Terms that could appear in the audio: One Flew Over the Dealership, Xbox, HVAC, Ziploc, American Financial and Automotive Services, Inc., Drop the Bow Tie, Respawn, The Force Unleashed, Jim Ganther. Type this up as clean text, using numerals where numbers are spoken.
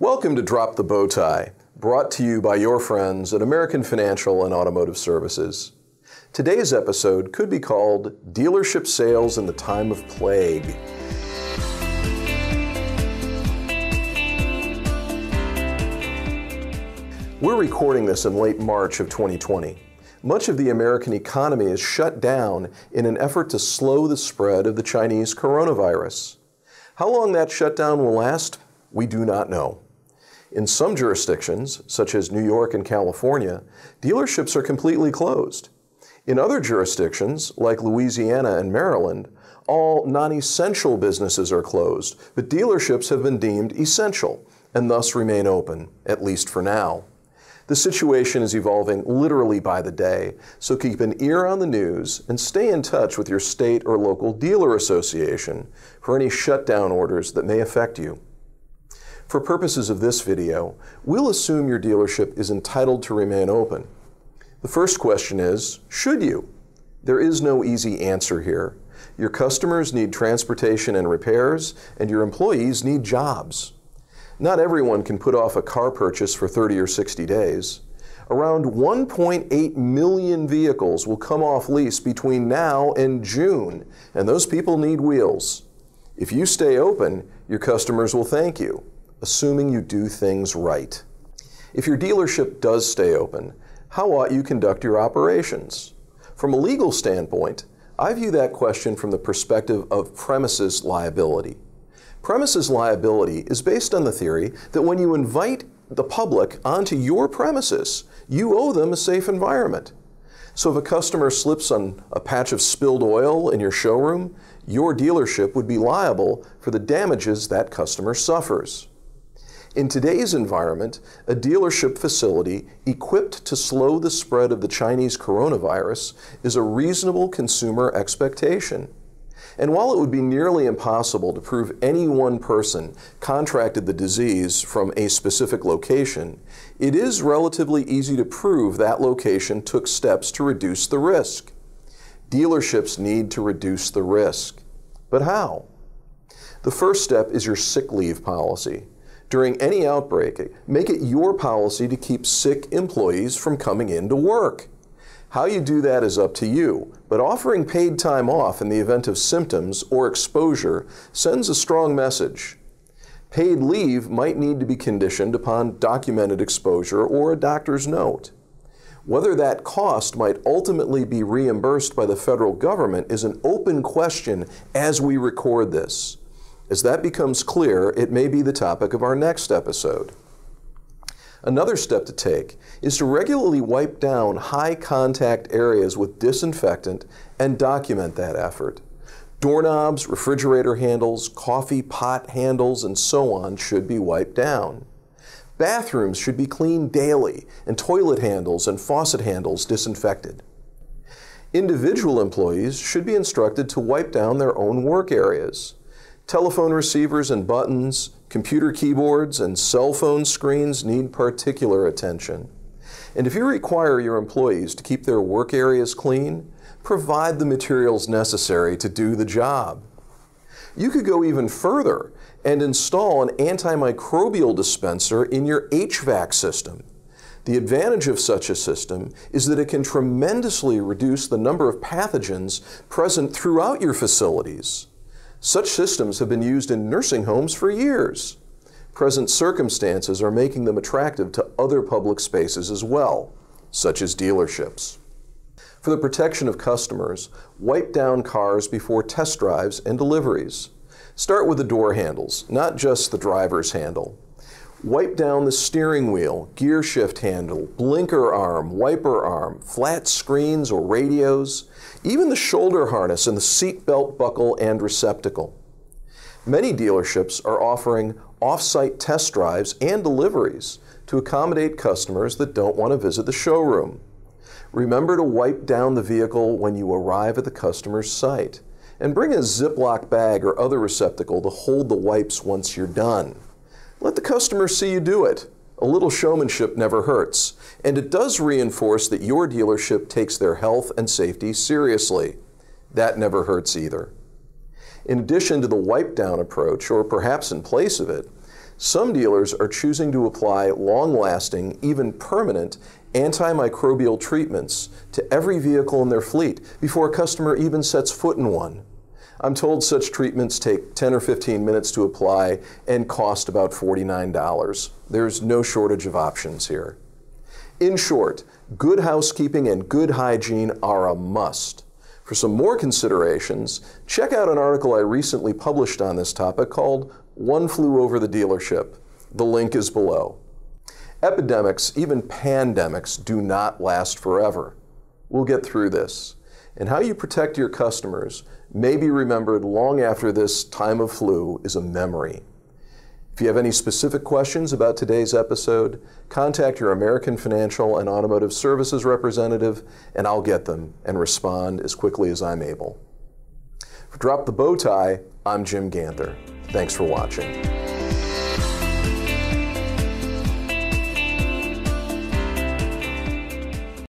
Welcome to Drop the Bow Tie, brought to you by your friends at American Financial and Automotive Services. Today's episode could be called Dealership Sales in the Time of Plague. We're recording this in late March of 2020. Much of the American economy is shut down in an effort to slow the spread of the Chinese coronavirus. How long that shutdown will last, we do not know. In some jurisdictions, such as New York and California, dealerships are completely closed. In other jurisdictions, like Louisiana and Maryland, all non-essential businesses are closed, but dealerships have been deemed essential and thus remain open, at least for now. The situation is evolving literally by the day, so keep an ear on the news and stay in touch with your state or local dealer association for any shutdown orders that may affect you. For purposes of this video, we'll assume your dealership is entitled to remain open. The first question is, should you? There is no easy answer here. Your customers need transportation and repairs, and your employees need jobs. Not everyone can put off a car purchase for 30 or 60 days. Around 1.8 million vehicles will come off lease between now and June, and those people need wheels. If you stay open, your customers will thank you, assuming you do things right. If your dealership does stay open, how ought you conduct your operations? From a legal standpoint, I view that question from the perspective of premises liability. Premises liability is based on the theory that when you invite the public onto your premises, you owe them a safe environment. So if a customer slips on a patch of spilled oil in your showroom, your dealership would be liable for the damages that customer suffers. In today's environment, a dealership facility equipped to slow the spread of the Chinese coronavirus is a reasonable consumer expectation. And while it would be nearly impossible to prove any one person contracted the disease from a specific location, it is relatively easy to prove that location took steps to reduce the risk. Dealerships need to reduce the risk. But how? The first step is your sick leave policy. During any outbreak, make it your policy to keep sick employees from coming in to work. How you do that is up to you, but offering paid time off in the event of symptoms or exposure sends a strong message. Paid leave might need to be conditioned upon documented exposure or a doctor's note. Whether that cost might ultimately be reimbursed by the federal government is an open question as we record this. As that becomes clear, it may be the topic of our next episode. Another step to take is to regularly wipe down high contact areas with disinfectant and document that effort. Doorknobs, refrigerator handles, coffee pot handles, and so on should be wiped down. Bathrooms should be cleaned daily, and toilet handles and faucet handles disinfected. Individual employees should be instructed to wipe down their own work areas. Telephone receivers and buttons, computer keyboards, and cell phone screens need particular attention. And if you require your employees to keep their work areas clean, provide the materials necessary to do the job. You could go even further and install an antimicrobial dispenser in your HVAC system. The advantage of such a system is that it can tremendously reduce the number of pathogens present throughout your facilities. Such systems have been used in nursing homes for years. Present circumstances are making them attractive to other public spaces as well, such as dealerships. For the protection of customers, wipe down cars before test drives and deliveries. Start with the door handles, not just the driver's handle. Wipe down the steering wheel, gear shift handle, blinker arm, wiper arm, flat screens or radios, even the shoulder harness and the seat belt buckle and receptacle. Many dealerships are offering off-site test drives and deliveries to accommodate customers that don't want to visit the showroom. Remember to wipe down the vehicle when you arrive at the customer's site, and bring a Ziploc bag or other receptacle to hold the wipes once you're done. Let the customer see you do it. A little showmanship never hurts, and it does reinforce that your dealership takes their health and safety seriously. That never hurts either. In addition to the wipe down approach, or perhaps in place of it, Some dealers are choosing to apply long-lasting, even permanent, antimicrobial treatments to every vehicle in their fleet before a customer even sets foot in one. I'm told such treatments take 10 or 15 minutes to apply and cost about $49. There's no shortage of options here. In short, good housekeeping and good hygiene are a must. For some more considerations, check out an article I recently published on this topic called One Flew Over the Dealership. The link is below. Epidemics, even pandemics, do not last forever. We'll get through this. And how you protect your customers may be remembered long after this time of flu is a memory. If you have any specific questions about today's episode, contact your American Financial and Automotive Services representative, and I'll get them and respond as quickly as I'm able. For Drop the Bow Tie, I'm Jim Ganther. Thanks for watching.